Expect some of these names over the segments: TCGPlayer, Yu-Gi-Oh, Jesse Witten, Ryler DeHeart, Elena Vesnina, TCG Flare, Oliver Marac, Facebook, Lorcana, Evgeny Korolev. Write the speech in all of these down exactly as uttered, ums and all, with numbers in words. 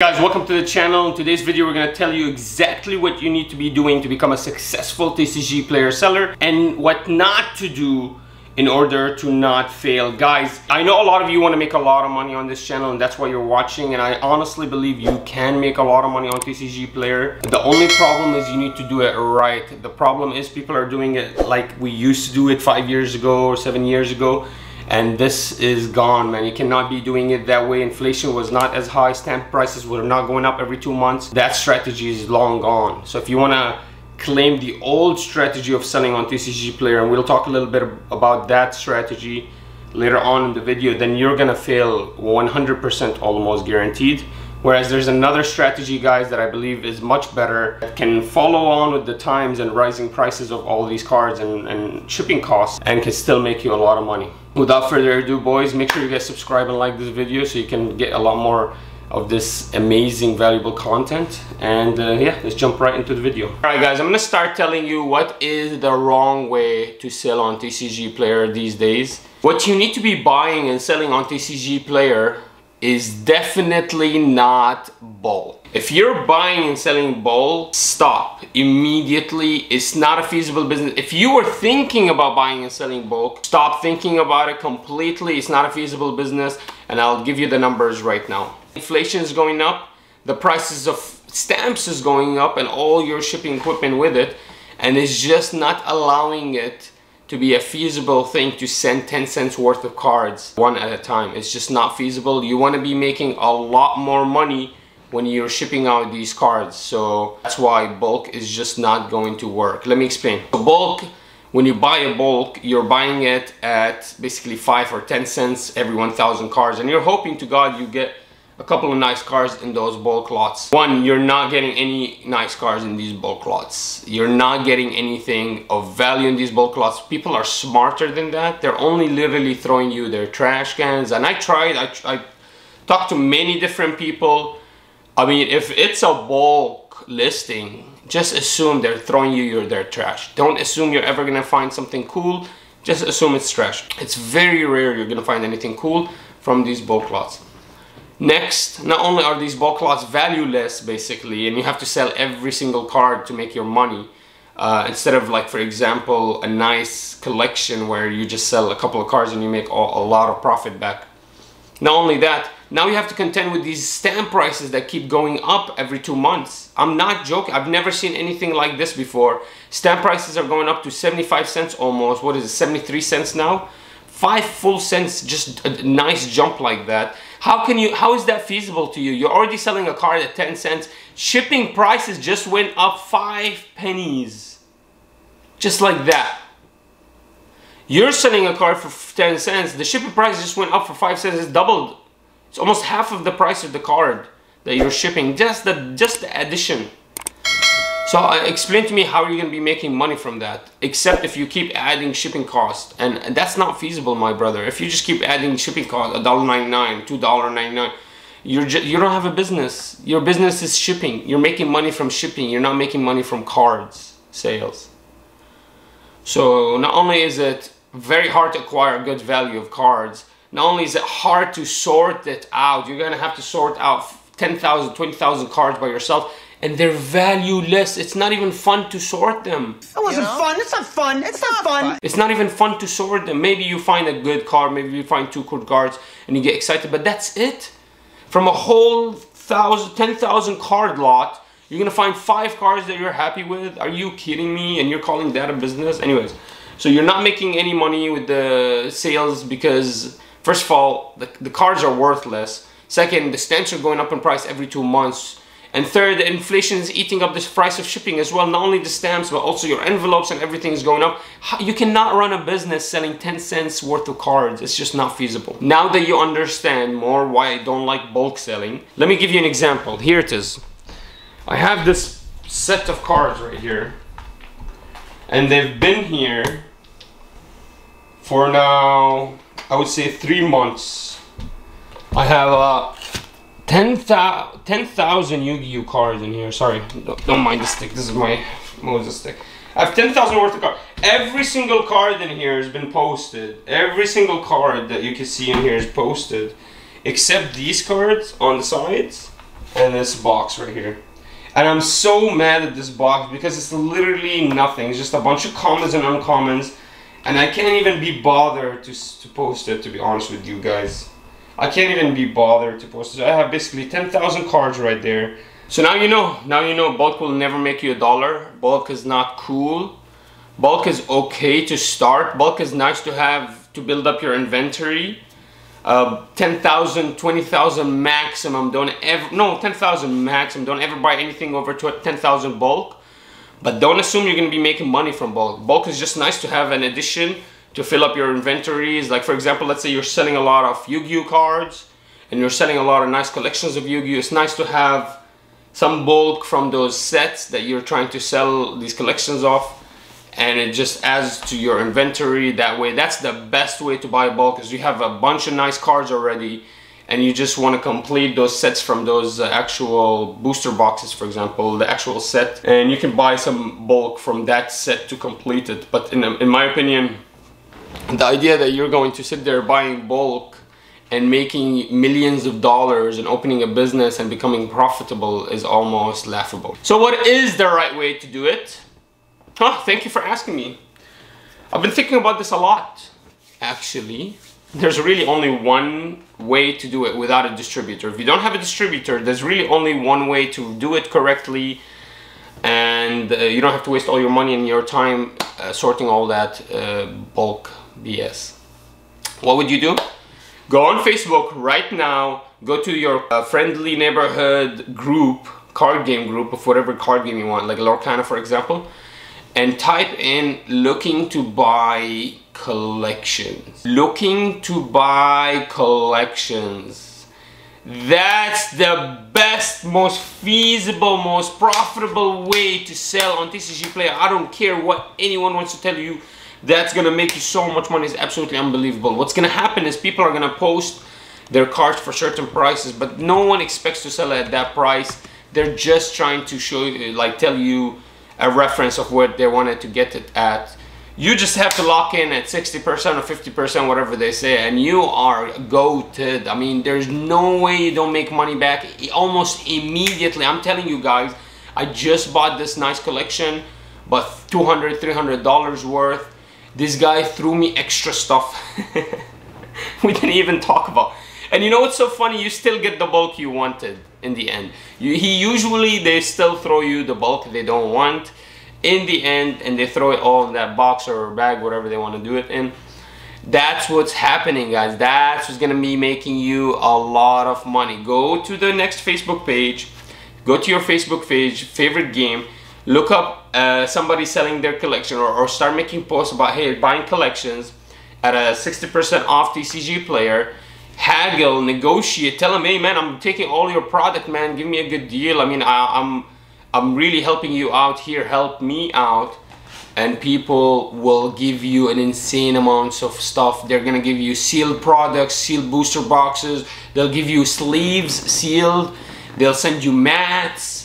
Guys, welcome to the channel. In today's video we're going to tell you exactly what you need to be doing to become a successful T C G player seller and what not to do in order to not fail. Guys, I know a lot of you want to make a lot of money on this channel and that's why you're watching, and I honestly believe you can make a lot of money on T C G player. The only problem is you need to do it right. The problem is people are doing it like we used to do it five years ago or seven years ago. And this is gone, man. You cannot be doing it that way. Inflation was not as high. Stamp prices were not going up every two months. That strategy is long gone. So if you want to claim the old strategy of selling on T C G Player, and we'll talk a little bit about that strategy later on in the video, then you're going to fail one hundred percent almost guaranteed. Whereas there's another strategy, guys, that I believe is much better, that can follow on with the times and rising prices of all these cards and, and shipping costs, and can still make you a lot of money. Without further ado, boys, make sure you guys subscribe and like this video so you can get a lot more of this amazing, valuable content. And uh, yeah, let's jump right into the video. All right, guys, I'm gonna start telling you what is the wrong way to sell on T C G Player these days. What you need to be buying and selling on T C G Player is definitely not bulk. If you're buying and selling bulk, stop immediately. It's not a feasible business. If you were thinking about buying and selling bulk, stop thinking about it completely. It's not a feasible business, and I'll give you the numbers right now. Inflation is going up, the prices of stamps is going up, and all your shipping equipment with it, and it's just not allowing it to be a feasible thing to send ten cents worth of cards one at a time. It's just not feasible. You want to be making a lot more money when you're shipping out these cards. So that's why bulk is just not going to work. Let me explain. So bulk, when you buy a bulk, you're buying it at basically five or ten cents every one thousand cards. And you're hoping to God you get a couple of nice cards in those bulk lots. One, you're not getting any nice cards in these bulk lots. You're not getting anything of value in these bulk lots. People are smarter than that. They're only literally throwing you their trash cans. And I tried, I, I talked to many different people. I mean, if it's a bulk listing, just assume they're throwing you your, their trash. Don't assume you're ever gonna find something cool. Just assume it's trash. It's very rare you're gonna find anything cool from these bulk lots. Next, not only are these bulk lots valueless, basically, and you have to sell every single card to make your money, uh, instead of, like, for example, a nice collection where you just sell a couple of cards and you make a, a lot of profit back. Not only that, now you have to contend with these stamp prices that keep going up every two months. I'm not joking. I've never seen anything like this before. Stamp prices are going up to seventy-five cents almost. What is it, seventy-three cents now? Five full cents, just a nice jump like that. How can you, how is that feasible to you? You're already selling a card at ten cents. Shipping prices just went up five pennies. Just like that. You're selling a card for ten cents. The shipping price just went up for five cents. It's doubled. It's almost half of the price of the card that you're shipping. Just the, just the addition. So uh, explain to me how you're gonna be making money from that, except if you keep adding shipping costs, and that's not feasible, my brother. If you just keep adding shipping costs, one dollar ninety-nine, two dollars ninety-nine, you're just, you don't have a business. Your business is shipping. You're making money from shipping. You're not making money from cards sales. So not only is it very hard to acquire a good value of cards, not only is it hard to sort it out, you're gonna have to sort out ten thousand, twenty thousand cards by yourself. And they're valueless. It's not even fun to sort them. That wasn't you know? fun. It's not fun. It's, it's not fun. fun. It's not even fun to sort them. Maybe you find a good card. Maybe you find two good cards and you get excited. But that's it. From a whole thousand, ten thousand card lot, you're going to find five cards that you're happy with. Are you kidding me? And you're calling that a business? Anyways, so you're not making any money with the sales because, first of all, the, the cards are worthless. Second, the stamps are going up in price every two months. And third, inflation is eating up the price of shipping as well. Not only the stamps, but also your envelopes and everything is going up. You cannot run a business selling ten cents worth of cards. It's just not feasible. Now that you understand more why I don't like bulk selling, let me give you an example. Here it is. I have this set of cards right here. And they've been here for now, I would say three months. I have a... ten thousand Yu-Gi-Oh cards in here. Sorry, don't, don't mind the stick. This is my Moses stick. I have ten thousand worth of cards. Every single card in here has been posted. Every single card that you can see in here is posted. Except these cards on the sides. and this box right here. And I'm so mad at this box because it's literally nothing. It's just a bunch of commons and uncommons, and I can't even be bothered to, to post it, to be honest with you guys. I can't even be bothered to post it. I have basically ten thousand cards right there. So now you know, now you know bulk will never make you a dollar. Bulk is not cool. Bulk is okay to start. Bulk is nice to have to build up your inventory. Uh, ten thousand, twenty thousand maximum, don't ever, no, ten thousand maximum, don't ever buy anything over ten thousand bulk. But don't assume you're gonna be making money from bulk. Bulk is just nice to have an addition to fill up your inventories. Like for example, let's say you're selling a lot of Yu-Gi-Oh cards and you're selling a lot of nice collections of Yu-Gi-Oh. It's nice to have some bulk from those sets that you're trying to sell these collections off, and it just adds to your inventory that way. That's the best way to buy bulk, because you have a bunch of nice cards already and you just want to complete those sets from those actual booster boxes, for example, the actual set, and you can buy some bulk from that set to complete it. But in, in my opinion, the idea that you're going to sit there buying bulk and making millions of dollars and opening a business and becoming profitable is almost laughable. So what is the right way to do it? Huh, thank you for asking me. I've been thinking about this a lot, actually. There's really only one way to do it without a distributor. If you don't have a distributor, there's really only one way to do it correctly, and uh, you don't have to waste all your money and your time uh, sorting all that uh, bulk B S. What would you do? Go on Facebook right now, go to your uh, friendly neighborhood group, card game group of whatever card game you want, like Lorcana for example, and type in looking to buy collections. Looking to buy collections. That's the best, most feasible, most profitable way to sell on T C G Player. I don't care what anyone wants to tell you. That's gonna make you so much money. It's absolutely unbelievable. What's gonna happen is people are gonna post their cards for certain prices, but no one expects to sell at that price. They're just trying to show you, like tell you a reference of what they wanted to get it at. You just have to lock in at sixty percent or fifty percent, whatever they say, and you are goated. I mean, there's no way you don't make money back almost immediately. I'm telling you guys, I just bought this nice collection, but two hundred dollars, three hundred dollars worth. This guy threw me extra stuff we didn't even talk about. And you know what's so funny? You still get the bulk you wanted in the end. You, he usually, they still throw you the bulk they don't want in the end, and they throw it all in that box or bag, whatever they want to do it in. That's what's happening, guys. That's what's going to be making you a lot of money. Go to the next Facebook page. Go to your Facebook page, favorite game. Look up uh, somebody selling their collection, or, or start making posts about, hey, buying collections at a sixty percent off T C G Player. Haggle, negotiate, tell them, hey man, I'm taking all your product, man, give me a good deal. I mean, I, I'm, I'm really helping you out here, help me out. And people will give you an insane amount of stuff. They're gonna give you sealed products, sealed booster boxes. They'll give you sleeves sealed. They'll send you mats.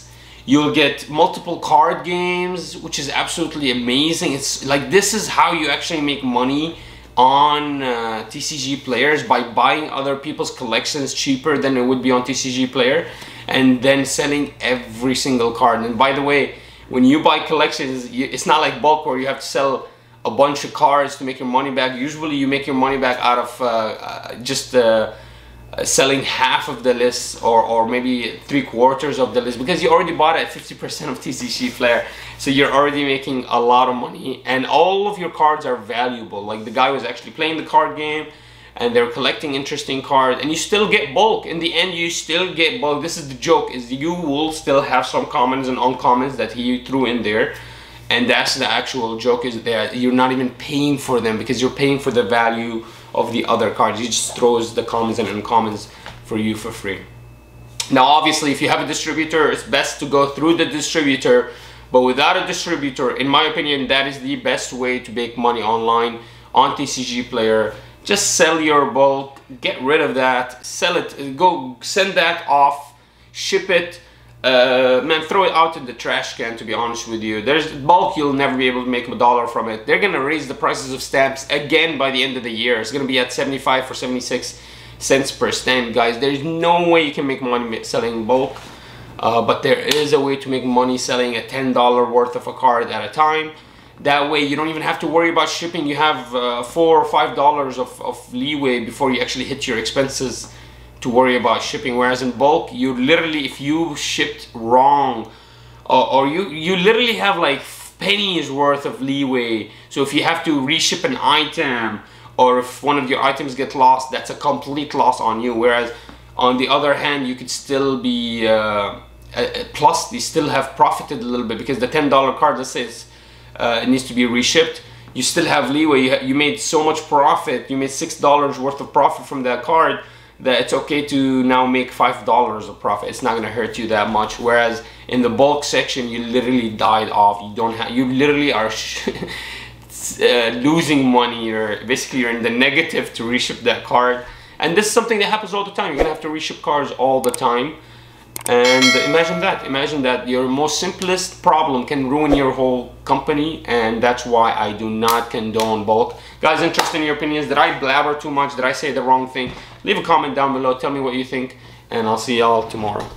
You'll get multiple card games, which is absolutely amazing. It's like, this is how you actually make money on uh, T C G Players, by buying other people's collections cheaper than it would be on T C G Player, and then selling every single card. And by the way, when you buy collections, you, it's not like bulk where you have to sell a bunch of cards to make your money back. Usually you make your money back out of uh, uh, just uh, selling half of the list, or, or maybe three quarters of the list, because you already bought at fifty percent of T C G Flare, so you're already making a lot of money, and all of your cards are valuable. Like the guy was actually playing the card game and they're collecting interesting cards, and you still get bulk in the end. You still get bulk. This is the joke, is you will still have some commons and uncommons that he threw in there, and that's the actual joke, is that you're not even paying for them, because you're paying for the value of the other cards. He just throws the commons and uncommons for you for free. Now obviously, if you have a distributor, it's best to go through the distributor, but without a distributor, in my opinion, that is the best way to make money online on T C G Player. Just sell your bulk, get rid of that, sell it, go send that off, ship it, uh, man, throw it out in the trash can, to be honest with you. There's bulk, you'll never be able to make a dollar from it. They're gonna raise the prices of stamps again by the end of the year. It's gonna be at seventy-five or seventy-six cents per stamp, guys. There's no way you can make money selling bulk. Uh, but there is a way to make money selling a ten dollars worth of a card at a time. That way you don't even have to worry about shipping. You have uh, four or five dollars of, of leeway before you actually hit your expenses to worry about shipping. Whereas in bulk, you literally, if you shipped wrong, uh, or you, you literally have like pennies worth of leeway. So if you have to reship an item, or if one of your items get lost, that's a complete loss on you. Whereas on the other hand, you could still be uh, plus, they still have profited a little bit, because the ten dollar card, let's say it's, uh, it needs to be reshipped, you still have leeway. You, ha you made so much profit, you made six dollars worth of profit from that card, that it's okay to now make five dollars of profit. It's not going to hurt you that much. Whereas in the bulk section, you literally died off. You don't have, you literally are sh uh, losing money. You're basically, you're in the negative to reship that card. And this is something that happens all the time. You're gonna have to reship cards all the time. And imagine that. Imagine that your most simplest problem can ruin your whole company. And that's why I do not condone bulk. Guys, interested in your opinions. Did I blabber too much? Did I say the wrong thing? Leave a comment down below. Tell me what you think. And I'll see y'all tomorrow.